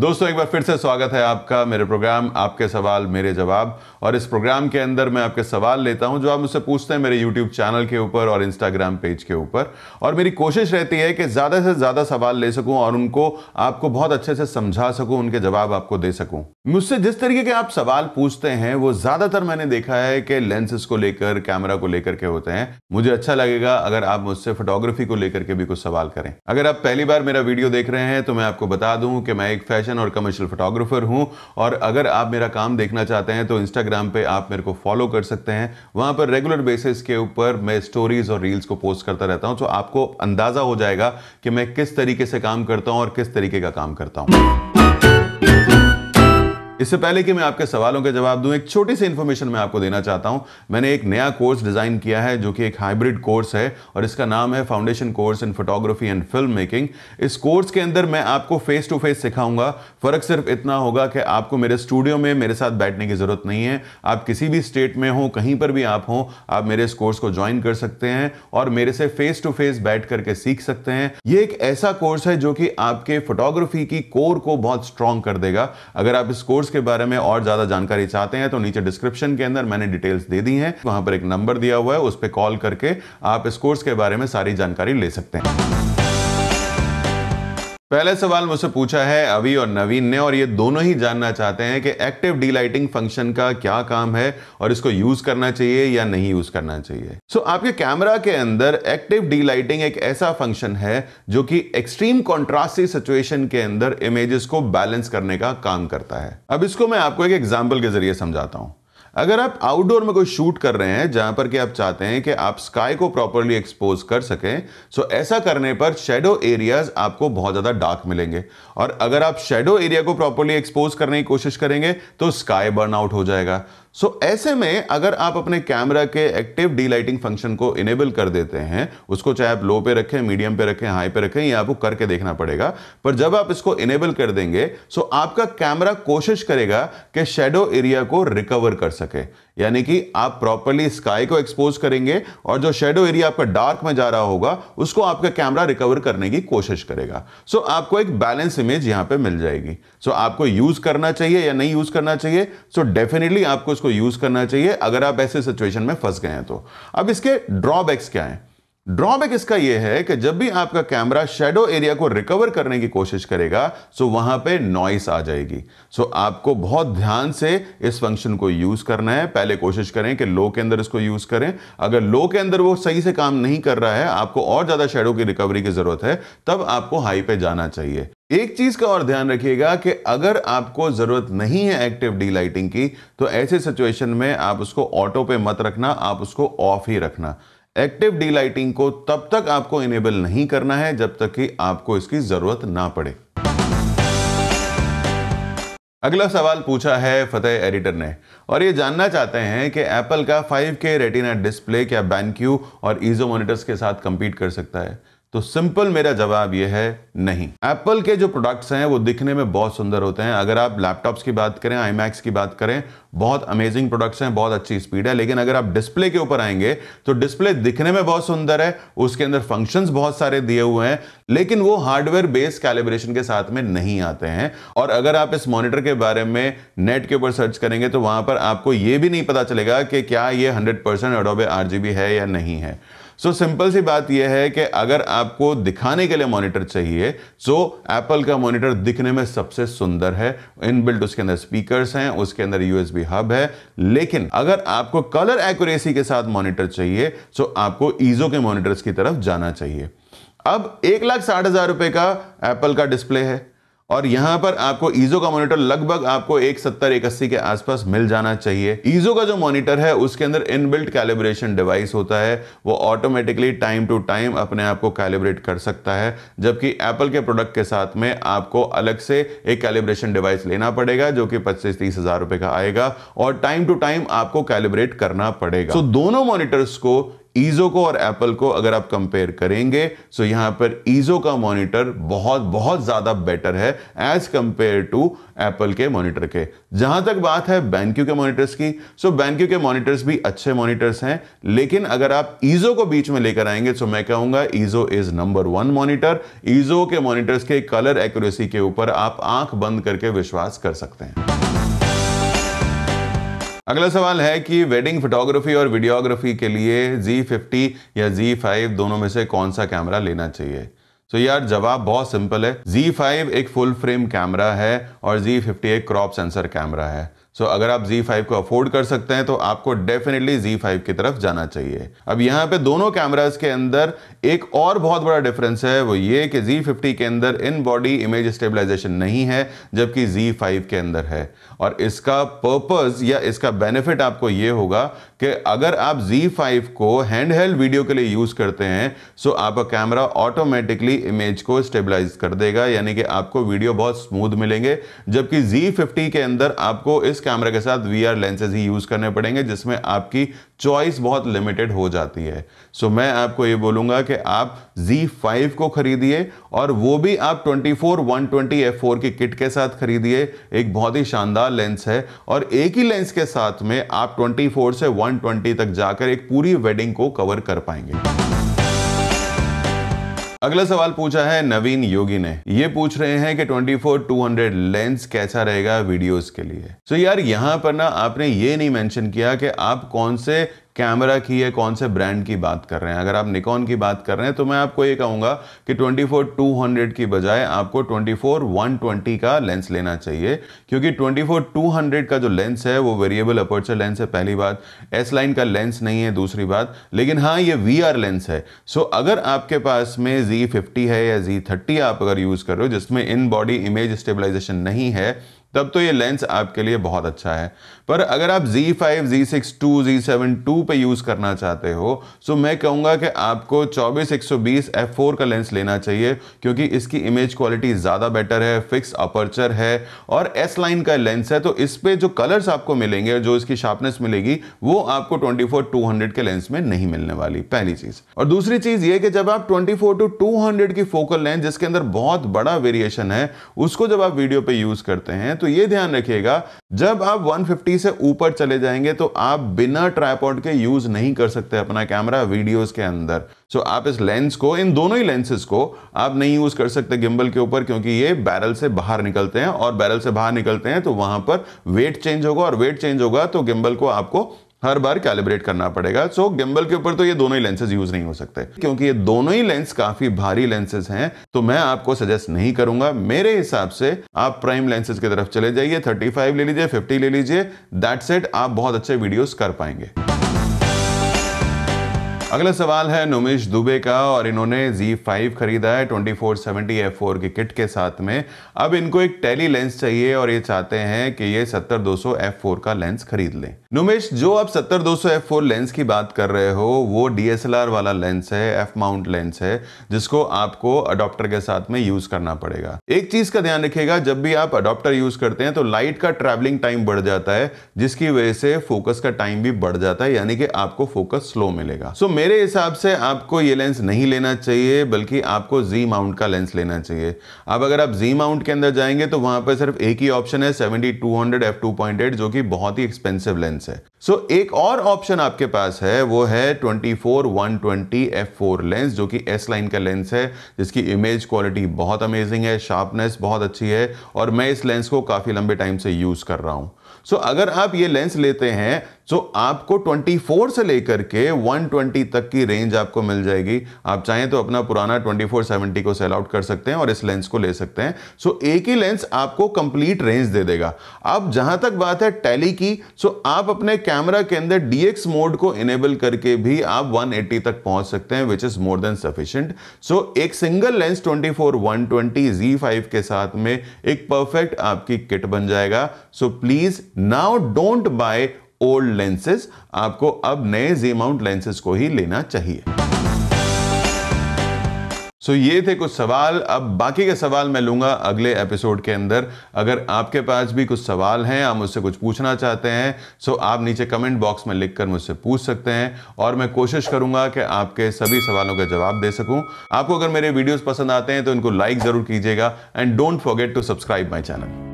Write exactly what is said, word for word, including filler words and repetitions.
दोस्तों एक बार फिर से स्वागत है आपका मेरे प्रोग्राम आपके सवाल मेरे जवाब। और इस प्रोग्राम के अंदर मैं आपके सवाल लेता हूं जो आप मुझसे पूछते हैं मेरे यूट्यूब चैनल के ऊपर और इंस्टाग्राम पेज के ऊपर। और मेरी कोशिश रहती है कि ज़्यादा से ज़्यादा सवाल ले सकूं और उनको आपको बहुत अच्छे से समझा सकूं, उनके जवाब आपको दे सकूँ। मुझसे जिस तरीके के आप सवाल पूछते हैं वो ज़्यादातर मैंने देखा है कि लेंसेज को लेकर, कैमरा को लेकर के होते हैं। मुझे अच्छा लगेगा अगर आप मुझसे फोटोग्राफी को लेकर के भी कुछ सवाल करें। अगर आप पहली बार मेरा वीडियो देख रहे हैं तो मैं आपको बता दूँ कि मैं एक और कमर्शियल फोटोग्राफर हूं। और अगर आप मेरा काम देखना चाहते हैं तो इंस्टाग्राम पे आप मेरे को फॉलो कर सकते हैं। वहां पर रेगुलर बेसिस के ऊपर मैं स्टोरीज और रील्स को पोस्ट करता रहता हूं, तो आपको अंदाजा हो जाएगा कि मैं किस तरीके से काम करता हूं और किस तरीके का काम करता हूं। इससे पहले कि मैं आपके सवालों के जवाब दूं, एक छोटी सी इन्फॉर्मेशन मैं आपको देना चाहता हूं। मैंने एक नया कोर्स डिज़ाइन किया है जो कि एक हाइब्रिड कोर्स है और इसका नाम है foundation course in photography and film making. इस कोर्स के अंदर मैं आपको फेस टू फेस सिखाऊंगा। फ़र्क सिर्फ इतना होगा कि आपको मेरे स्टूडियो में मेरे साथ बैठने की ज़रूरत नहीं है। आप किसी भी स्टेट में हो, कहीं पर भी आप हो, आप मेरे इस कोर्स को ज्वाइन कर सकते हैं और मेरे से फेस टू फेस बैठ करके सीख सकते हैं। ये एक ऐसा कोर्स है जो कि आपके फोटोग्राफी की कोर को बहुत स्ट्रांग कर देगा। अगर आप इस कोर्स के बारे में और ज्यादा जानकारी चाहते हैं तो नीचे डिस्क्रिप्शन के अंदर मैंने डिटेल्स दे दी हैं। वहां पर एक नंबर दिया हुआ है, उस पे कॉल करके आप इस कोर्स के बारे में सारी जानकारी ले सकते हैं। पहला सवाल मुझसे पूछा है अभी और नवीन ने, और ये दोनों ही जानना चाहते हैं कि एक्टिव डी लाइटिंग फंक्शन का क्या काम है और इसको यूज करना चाहिए या नहीं यूज करना चाहिए। सो so, आपके कैमरा के अंदर एक्टिव डी लाइटिंग एक ऐसा फंक्शन है जो कि एक्सट्रीम कॉन्ट्रास्टी सिचुएशन के अंदर इमेजेस को बैलेंस करने का काम करता है। अब इसको मैं आपको एक एग्जाम्पल के जरिए समझाता हूँ। अगर आप आउटडोर में कोई शूट कर रहे हैं जहां पर कि आप चाहते हैं कि आप स्काई को प्रॉपरली एक्सपोज कर सकें, सो ऐसा करने पर शेडो एरियाज आपको बहुत ज़्यादा डार्क मिलेंगे। और अगर आप शेडो एरिया को प्रॉपरली एक्सपोज करने की कोशिश करेंगे तो स्काई बर्न आउट हो जाएगा। सो so, ऐसे में अगर आप अपने कैमरा के एक्टिव डी लाइटिंग फंक्शन को इनेबल कर देते हैं, उसको चाहे आप लो पे रखें, मीडियम पे रखें, हाई पे रखें, ये आपको करके देखना पड़ेगा। पर जब आप इसको इनेबल कर देंगे सो so आपका कैमरा कोशिश करेगा कि शेडो एरिया को रिकवर कर सके, यानी कि आप प्रॉपरली स्काई को एक्सपोज करेंगे और जो शेडो एरिया आपका डार्क में जा रहा होगा उसको आपका कैमरा रिकवर करने की कोशिश करेगा। सो so, आपको एक बैलेंस इमेज यहाँ पर मिल जाएगी। सो so, आपको यूज करना चाहिए या नहीं यूज करना चाहिए? सो so, डेफिनेटली आपको को यूज करना चाहिए अगर आप ऐसे सिचुएशन में फंस गए हैं तो। अब इसके ड्रॉबैक्स क्या हैं? ड्रॉबैक इसका यह है कि जब भी आपका कैमरा शेडो एरिया को रिकवर करने की कोशिश करेगा सो वहां पे नॉइस आ जाएगी। सो आपको बहुत ध्यान से इस फंक्शन को यूज करना है। पहले कोशिश करें कि लो के अंदर इसको यूज करें। अगर लो के अंदर वो सही से काम नहीं कर रहा है, आपको और ज्यादा शेडो की रिकवरी की जरूरत है, तब आपको हाई पे जाना चाहिए। एक चीज का और ध्यान रखिएगा कि अगर आपको जरूरत नहीं है एक्टिव डी लाइटिंग की तो ऐसे सिचुएशन में आप उसको ऑटो पे मत रखना, आप उसको ऑफ ही रखना। एक्टिव डी लाइटिंग को तब तक आपको इनेबल नहीं करना है जब तक कि आपको इसकी जरूरत ना पड़े। अगला सवाल पूछा है फतेह एडिटर ने, और ये जानना चाहते हैं कि एप्पल का फाइव के रेटिना डिस्प्ले क्या BenQ और Eizo मॉनिटर्स के साथ कंपीट कर सकता है? तो सिंपल मेरा जवाब यह है नहीं। एप्पल के जो प्रोडक्ट्स हैं वो दिखने में बहुत सुंदर होते हैं। अगर आप लैपटॉप्स की बात करें, आई मैक्स की बात करें, बहुत अमेजिंग प्रोडक्ट्स हैं, बहुत अच्छी स्पीड है। लेकिन अगर आप डिस्प्ले के ऊपर आएंगे तो डिस्प्ले दिखने में बहुत सुंदर है, उसके अंदर फंक्शंस बहुत सारे दिए हुए हैं, लेकिन वो हार्डवेयर बेस्ड कैलिब्रेशन के साथ में नहीं आते हैं। और अगर आप इस मॉनिटर के बारे में नेट के ऊपर सर्च करेंगे तो वहाँ पर आपको ये भी नहीं पता चलेगा कि क्या ये हंड्रेड परसेंट एडोबे आरजीबी है या नहीं है। सो so, सिंपल सी बात यह है कि अगर आपको दिखाने के लिए मॉनिटर चाहिए सो एप्पल का मॉनिटर दिखने में सबसे सुंदर है। इनबिल्ट उसके अंदर स्पीकर्स हैं, उसके अंदर यूएसबी हब है। लेकिन अगर आपको कलर एक्यूरेसी के साथ मॉनिटर चाहिए सो आपको Eizo के मॉनिटर्स की तरफ जाना चाहिए। अब एक लाख साठ हजार रुपये का एप्पल का डिस्प्ले है और यहां पर आपको Eizo का मॉनिटर लगभग आपको एक सत्तर एक अस्सी के आसपास मिल जाना चाहिए। Eizo का जो मॉनिटर है उसके अंदर इनबिल्ट कैलिब्रेशन डिवाइस होता है, वो ऑटोमेटिकली टाइम टू टाइम अपने आप को कैलिब्रेट कर सकता है। जबकि एप्पल के प्रोडक्ट के साथ में आपको अलग से एक कैलिब्रेशन डिवाइस लेना पड़ेगा जो कि पच्चीस तीस हजार रुपये का आएगा और टाइम टू टाइम आपको कैलिब्रेट करना पड़ेगा। तो so, दोनों मॉनिटर्स को ईजो को और एप्पल को अगर आप कंपेयर करेंगे सो यहां पर ईजो का मॉनिटर बहुत बहुत ज्यादा बेटर है एज कंपेयर टू एप्पल के मॉनिटर के। जहां तक बात है BenQ के मॉनिटर्स की, सो BenQ के मॉनिटर्स भी अच्छे मॉनिटर्स हैं, लेकिन अगर आप ईजो को बीच में लेकर आएंगे तो मैं कहूंगा Eizo is number one monitor. Eizo के मॉनिटर्स के कलर एक्यूरेसी के ऊपर आप आंख बंद करके विश्वास कर सकते हैं। अगला सवाल है कि वेडिंग फोटोग्राफी और वीडियोग्राफी के लिए Z फिफ्टी या Z फाइव दोनों में से कौन सा कैमरा लेना चाहिए। तो यार जवाब बहुत सिंपल है, Z फाइव एक फुल फ्रेम कैमरा है और Z फिफ्टी एक क्रॉप सेंसर कैमरा है। सो so, अगर आप Z फाइव को अफोर्ड कर सकते हैं तो आपको डेफिनेटली Z फाइव की तरफ जाना चाहिए। अब यहाँ पे दोनों कैमरास के अंदर एक और बहुत बड़ा डिफरेंस है, वो ये कि Z फिफ्टी के अंदर इन बॉडी इमेज स्टेबलाइजेशन नहीं है जबकि Z फाइव के अंदर है। और इसका पर्पस या इसका बेनिफिट आपको ये होगा कि अगर आप Z फाइव को हैंडहेल्ड वीडियो के लिए यूज़ करते हैं सो आपका कैमरा ऑटोमेटिकली इमेज को स्टेबलाइज कर देगा, यानी कि आपको वीडियो बहुत स्मूथ मिलेंगे। जबकि Z फिफ्टी के अंदर आपको इस कैमरा के साथ वीआर लेंसेज ही यूज करने पड़ेंगे जिसमें आपकी चॉइस बहुत लिमिटेड हो जाती है। सो मैं आपको ये बोलूंगा कि आप Z फाइव को खरीदिए और वो भी आप चौबीस एक सौ बीस एफ फोर की किट के साथ खरीदिए। एक बहुत ही शानदार लेंस है और एक ही लेंस के साथ में आप चौबीस से एक सौ बीस तक जाकर एक पूरी वेडिंग को कवर कर पाएंगे। अगला सवाल पूछा है नवीन योगी ने, ये पूछ रहे हैं कि चौबीस दो सौ लेंस कैसा रहेगा वीडियोस के लिए। सो so यार यहाँ पर ना आपने ये नहीं मेंशन किया कि आप कौन से कैमरा की है, कौन से ब्रांड की बात कर रहे हैं। अगर आप निकॉन की बात कर रहे हैं तो मैं आपको ये कहूँगा कि चौबीस दो सौ की बजाय आपको चौबीस एक सौ बीस का लेंस लेना चाहिए, क्योंकि चौबीस दो सौ का जो लेंस है वो वेरिएबल अपर्चर लेंस है पहली बात, एस लाइन का लेंस नहीं है दूसरी बात, लेकिन हाँ ये वी आर लेंस है। सो अगर आपके पास में Z फिफ्टी है या Z थर्टी आप अगर यूज़ कर रहे हो जिसमें इन बॉडी इमेज स्टेबलाइजेशन नहीं है तब तो ये लेंस आपके लिए बहुत अच्छा है। पर अगर आप Z five, Z six two, Z seven two पे यूज़ करना चाहते हो सो मैं कहूँगा कि आपको चौबीस एक सौ बीस एफ फोर का लेंस लेना चाहिए, क्योंकि इसकी इमेज क्वालिटी ज़्यादा बेटर है, फिक्स अपर्चर है और एस लाइन का लेंस है। तो इस पे जो कलर्स आपको मिलेंगे और जो इसकी शार्पनेस मिलेगी वो आपको चौबीस दो सौ के लेंस में नहीं मिलने वाली, पहली चीज़। और दूसरी चीज़ ये कि जब आप चौबीस दो सौ की फोकल लेंथ जिसके अंदर बहुत बड़ा वेरिएशन है उसको जब आप वीडियो पर यूज़ करते हैं तो ये ध्यान रखिएगा जब आप एक सौ पचास से ऊपर चले जाएंगे तो आप बिना ट्राइपॉड के यूज नहीं कर सकते अपना कैमरा वीडियोस के अंदर। सो आप इस लेंस को, इन दोनों ही लेंसेज को आप नहीं यूज कर सकते गिम्बल के ऊपर, क्योंकि ये बैरल से बाहर निकलते हैं और बैरल से बाहर निकलते हैं तो वहां पर वेट चेंज होगा और वेट चेंज होगा तो गिम्बल को आपको हर बार कैलिब्रेट करना पड़ेगा। सो गिम्बल के ऊपर तो ये दोनों ही लेंसेज यूज नहीं हो सकते, क्योंकि ये दोनों ही लेंस काफी भारी लेंसेज हैं। तो मैं आपको सजेस्ट नहीं करूंगा, मेरे हिसाब से आप प्राइम लेंसेज की तरफ चले जाइए, पैंतीस ले लीजिए, पचास ले लीजिए, दैट्स इट, आप बहुत अच्छे वीडियोस कर पाएंगे। अगला सवाल है नुमेश दुबे का और इन्होंने Z फाइव खरीदा है चौबीस सौ सत्तर एफ फोर की किट के साथ में। अब इनको एक टेली लेंस चाहिए और ये चाहते हैं कि ये सत्तर दो सौ एफ फोर का लेंस खरीद लें। नुमेश, जो आप सत्तर दो सौ एफ फोर लेंस की बात कर रहे हो वो D S L R वाला लेंस है, एफ माउंट लेंस है, जिसको आपको अडॉप्टर के साथ में यूज करना पड़ेगा। एक चीज का ध्यान रखिएगा, जब भी आप अडॉप्टर यूज करते हैं तो लाइट का ट्रेवलिंग टाइम बढ़ जाता है जिसकी वजह से फोकस का टाइम भी बढ़ जाता है, यानी कि आपको फोकस स्लो मिलेगा। सो मेरे हिसाब से आपको ये लेंस नहीं लेना चाहिए, बल्कि आपको Z माउंट का लेंस लेना चाहिए। अब अगर आप Z माउंट के अंदर जाएंगे तो वहां पर सिर्फ एक ही ऑप्शन है seventy two hundred F two point eight, जो कि बहुत ही एक्सपेंसिव लेंस है। सो एक और ऑप्शन आपके पास है, वो है चौबीस एक सौ बीस एफ फोर लेंस, जो कि एस लाइन का लेंस है, जिसकी इमेज क्वालिटी बहुत अमेजिंग है, शार्पनेस बहुत अच्छी है और मैं इस लेंस को काफी लंबे टाइम से यूज कर रहा हूं। सो so, अगर आप ये लेंस लेते हैं तो आपको चौबीस से लेकर के एक सौ बीस तक की रेंज आपको मिल जाएगी। आप चाहें तो अपना पुराना चौबीस सौ सत्तर को सेल आउट कर सकते हैं और इस लेंस को ले सकते हैं। सो एक ही लेंस आपको कंप्लीट रेंज दे देगा। अब जहां तक बात है टैली की, सो आप अपने कैमरा के अंदर D X मोड को इनेबल करके भी आप एक सौ अस्सी तक पहुंच सकते हैं, which is more than sufficient. So एक सिंगल लेंस चौबीस एक सौ बीस Z फाइव के साथ में एक परफेक्ट आपकी किट बन जाएगा। So please now don't buy old lenses, आपको अब नए Z माउंट लेंसेज को ही लेना चाहिए। सो so, ये थे कुछ सवाल। अब बाकी के सवाल मैं लूँगा अगले एपिसोड के अंदर। अगर आपके पास भी कुछ सवाल हैं, आप मुझसे कुछ पूछना चाहते हैं, सो so आप नीचे कमेंट बॉक्स में लिखकर मुझसे पूछ सकते हैं और मैं कोशिश करूँगा कि आपके सभी सवालों का जवाब दे सकूँ। आपको अगर मेरे वीडियोज़ पसंद आते हैं तो इनको लाइक ज़रूर कीजिएगा and don't forget to subscribe my channel.